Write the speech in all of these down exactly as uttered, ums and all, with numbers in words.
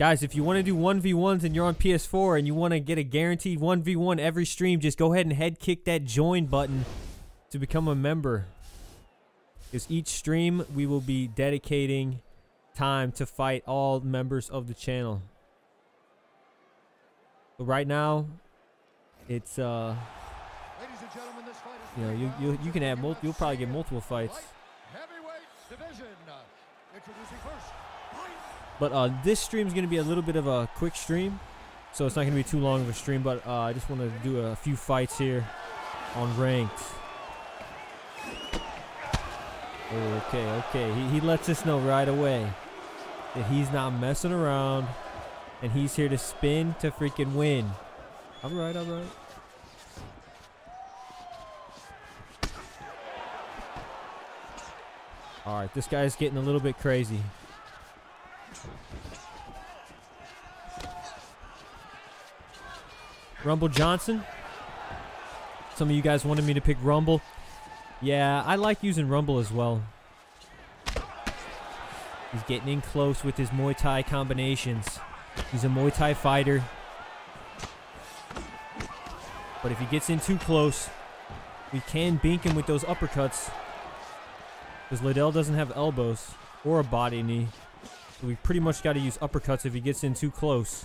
Guys, if you want to do one v ones and you're on P S four and you want to get a guaranteed one v one every stream, just go ahead and head kick that join button to become a member. Because each stream, we will be dedicating time to fight all members of the channel. But right now, it's, uh, you know, you, you, you can have, you'll probably get multiple fights. But uh, this stream is going to be a little bit of a quick stream, so it's not going to be too long of a stream, but uh, I just want to do a few fights here on ranked. Okay, okay. He, he lets us know right away that he's not messing around, and he's here to spin to freaking win. All right, all right. All right, this guy's getting a little bit crazy. Rumble Johnson. Some of you guys wanted me to pick Rumble. Yeah, I like using Rumble as well. He's getting in close with his Muay Thai combinations. He's a Muay Thai fighter. But if he gets in too close, we can bink him with those uppercuts. Because Liddell doesn't have elbows or a body knee. So we pretty much got to use uppercuts if he gets in too close.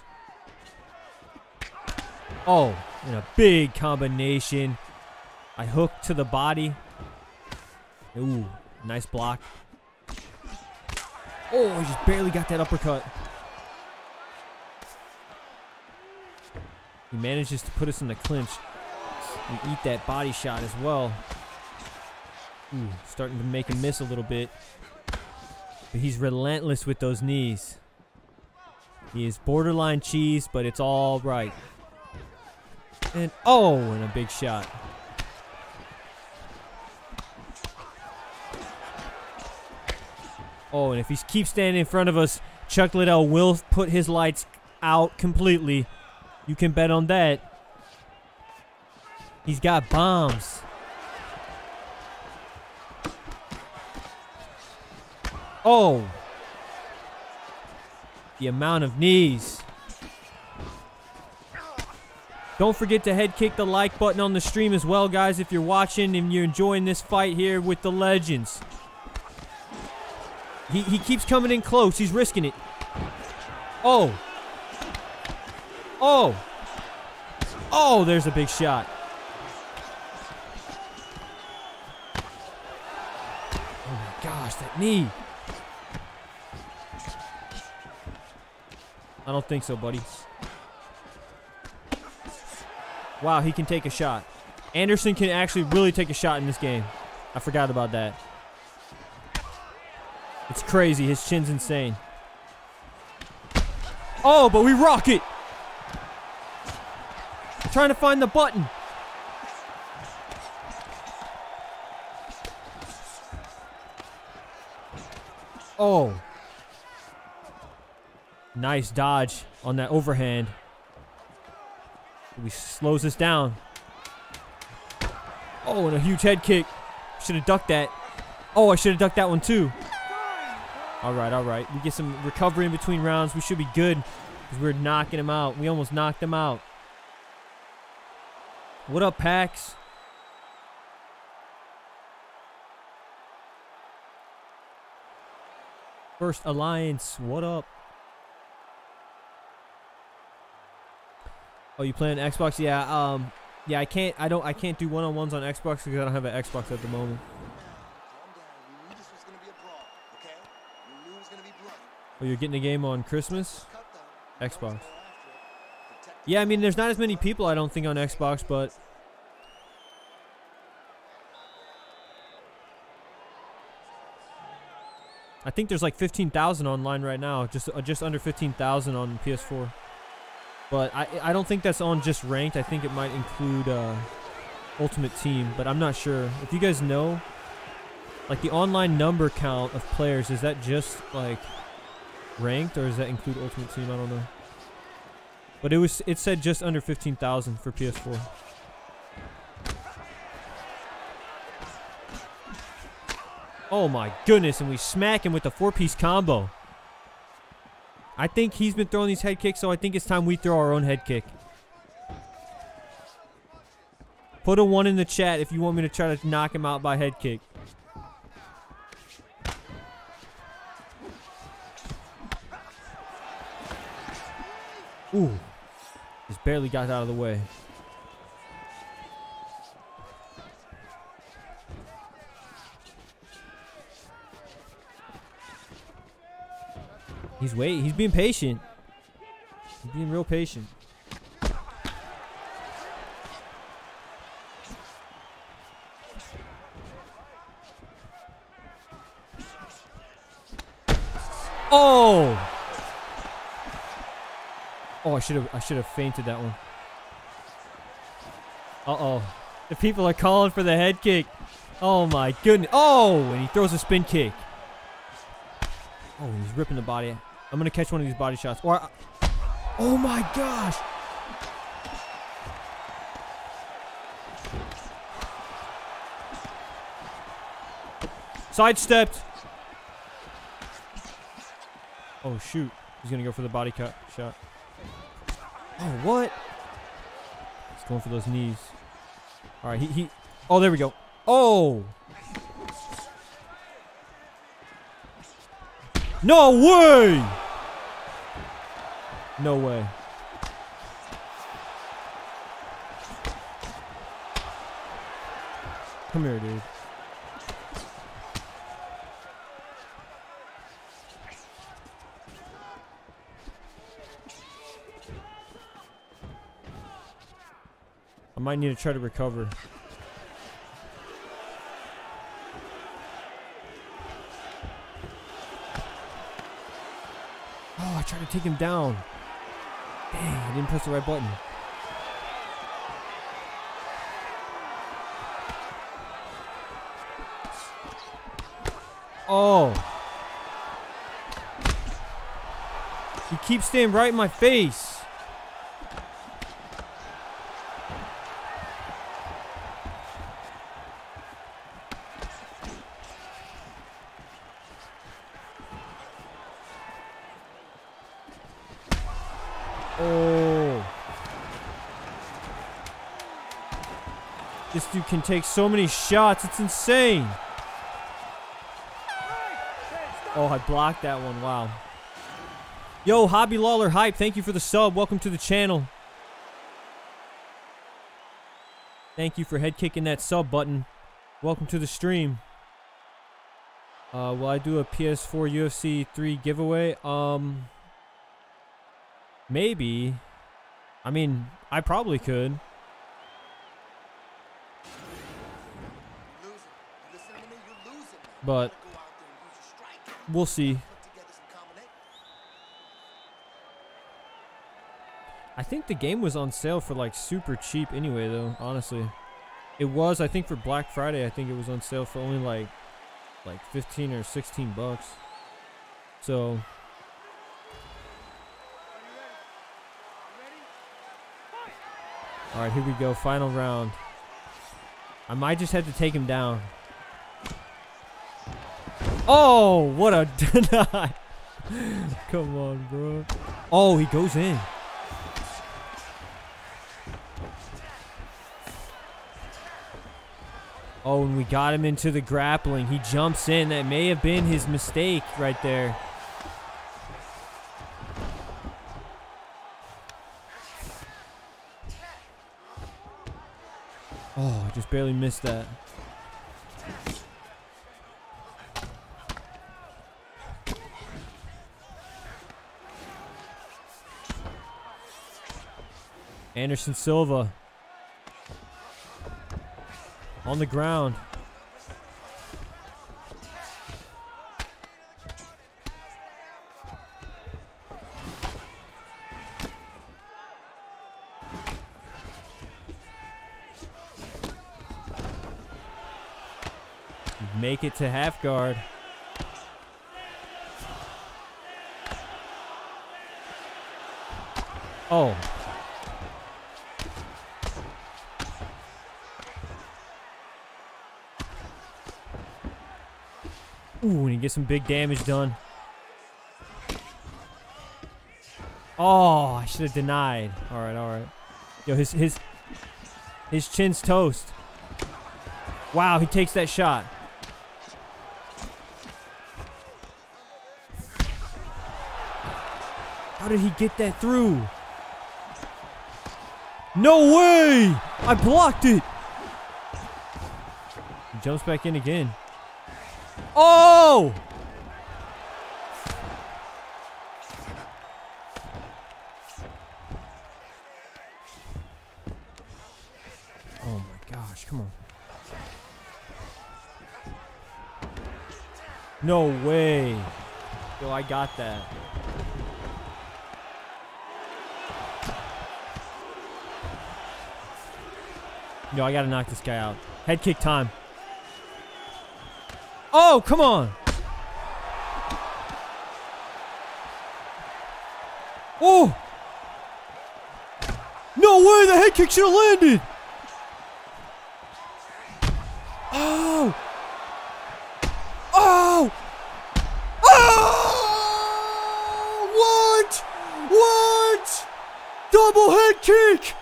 Oh, and a big combination. I hook to the body. Ooh, nice block. Oh, I just barely got that uppercut. He manages to put us in the clinch. We eat that body shot as well. Ooh, starting to make him miss a little bit. But he's relentless with those knees. He is borderline cheese, but it's all right. And oh, and a big shot. Oh, and if he keeps standing in front of us, Chuck Liddell will put his lights out completely. You can bet on that. He's got bombs. Oh. The amount of knees. Don't forget to head kick the like button on the stream as well, guys, if you're watching and you're enjoying this fight here with the legends. He, he keeps coming in close. He's risking it. Oh. Oh. Oh, there's a big shot. Oh my gosh, that knee. I don't think so, buddy. Wow, he can take a shot. Anderson can actually really take a shot in this game. I forgot about that. It's crazy. His chin's insane. Oh, but we rock it. I'm trying to find the button. Oh. Nice dodge on that overhand. He slows us down. Oh, and a huge head kick. Should have ducked that. Oh, I should have ducked that one too. All right, all right. We get some recovery in between rounds. We should be good because we're knocking him out. We almost knocked him out. What up, PAX? First Alliance, what up? Oh, you playing Xbox? Yeah, um, yeah. I can't. I don't. I can't do one-on-ones on Xbox because I don't have an Xbox at the moment. Oh, you're getting a game on Christmas? Xbox. Yeah, I mean, there's not as many people, I don't think, on Xbox, but I think there's like fifteen thousand online right now, just uh, just under fifteen thousand on P S four. But I, I don't think that's on just ranked. I think it might include uh, Ultimate Team, but I'm not sure. If you guys know, like the online number count of players, is that just like ranked, or does that include Ultimate Team? I don't know. But it was it said just under fifteen thousand for P S four. Oh my goodness, and we smack him with the four-piece combo. I think he's been throwing these head kicks, so I think it's time we throw our own head kick. Put a one in the chat if you want me to try to knock him out by head kick. Ooh. Just barely got out of the way. He's waiting. He's being patient. He's being real patient. Oh! Oh, I should have I should have fainted that one. Uh-oh. The people are calling for the head kick. Oh my goodness. Oh, and he throws a spin kick. Oh, he's ripping the body. I'm going to catch one of these body shots. Or I, oh my gosh. Sidestepped. Oh shoot. He's going to go for the body cut shot. Oh, what? He's going for those knees. All right, he, he... Oh, there we go. Oh! No way! No way. Come here, dude. I might need to try to recover. Oh, I tried to take him down. Dang, I didn't press the right button. Oh. He keeps staying right in my face. This dude can take so many shots. It's insane. Oh, I blocked that one. Wow. Yo, Hobby Lawler Hype, thank you for the sub. Welcome to the channel. Thank you for head kicking that sub button. Welcome to the stream. Uh, will I do a P S four U F C three giveaway? Um, maybe. I mean, I probably could. But we'll see. I think the game was on sale for like super cheap anyway though, honestly. It was, I think for Black Friday, I think it was on sale for only like like fifteen or sixteen bucks. So all right, here we go, final round. I might just have to take him down. Oh, what a deny. Come on, bro. Oh, he goes in. Oh, and we got him into the grappling. He jumps in. That may have been his mistake right there. Oh, I just barely missed that. Anderson Silva on the ground. Make it to half guard. Oh. Ooh, and he gets some big damage done. Oh, I should have denied. All right, all right. Yo, his his his chin's toast. Wow, he takes that shot. How did he get that through? No way! I blocked it! He jumps back in again. Oh! Oh my gosh, come on. No way. Yo, I got that. Yo, I gotta knock this guy out. Head kick time. Oh, come on. Oh. No way, the head kick should have landed. Oh. Oh. Oh. What? What? Double head kick.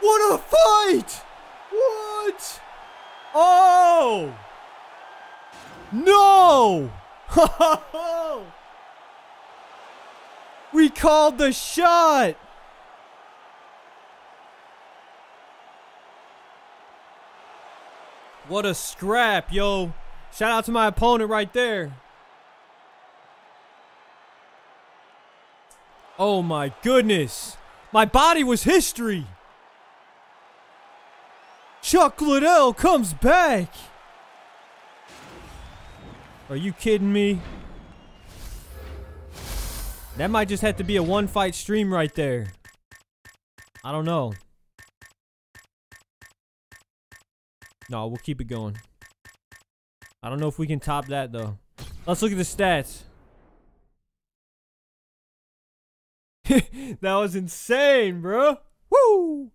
What a fight! What? Oh! No! We called the shot! What a scrap, yo. Shout out to my opponent right there. Oh my goodness. My body was history. Chuck Liddell comes back. Are you kidding me? That might just have to be a one fight stream right there. I don't know. No, we'll keep it going. I don't know if we can top that though. Let's look at the stats. That was insane, bro. Woo!